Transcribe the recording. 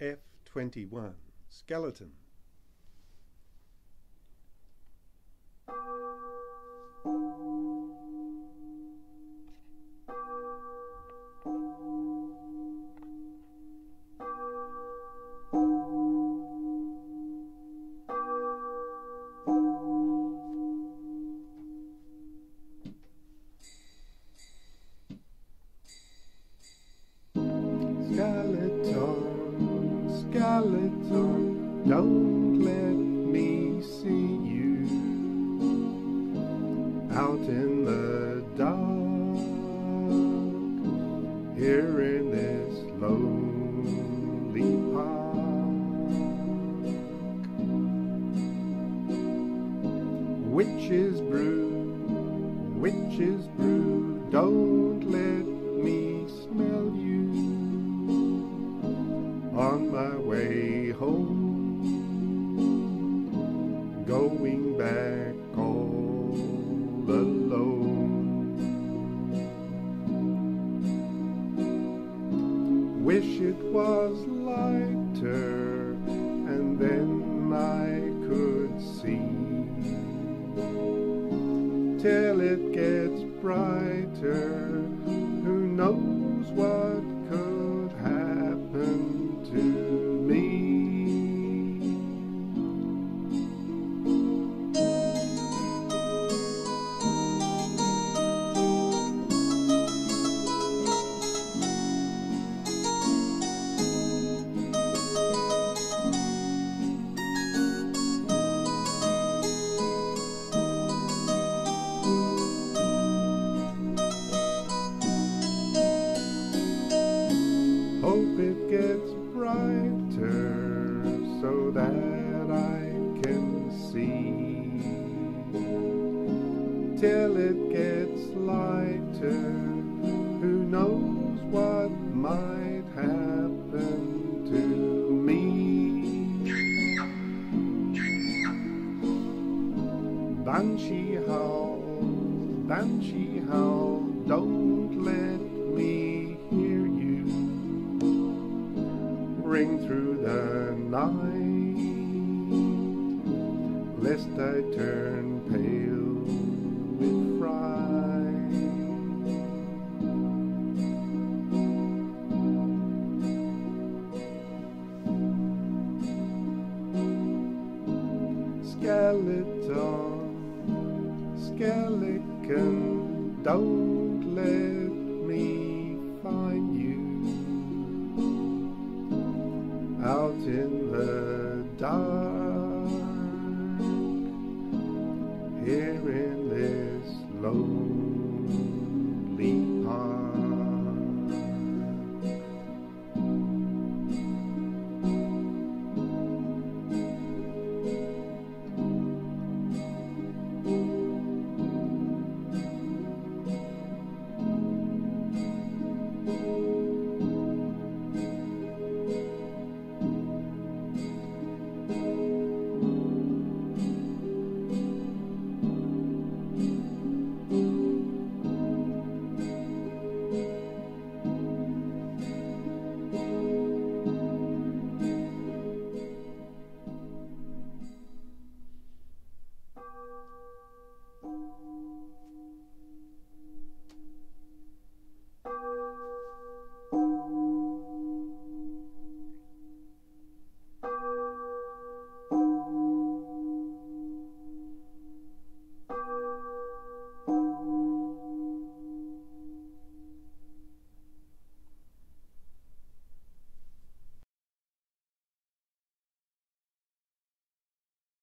F-21, skeleton. Skeleton, skeleton, don't let me see you out in the dark, here in this lonely park. Witch's brew, witch's brew, don't let me smell you on my way home, going back all alone. Wish it was lighter, and then I could see. Till it gets brighter, who knows what could happen to me. Hope it gets brighter so that I can see. Till it gets lighter, who knows what might happen to me. Banshee howl, banshee howl, don't let me hear you ring through the night, lest I turn pale with fright. Skeleton, skeleton, don't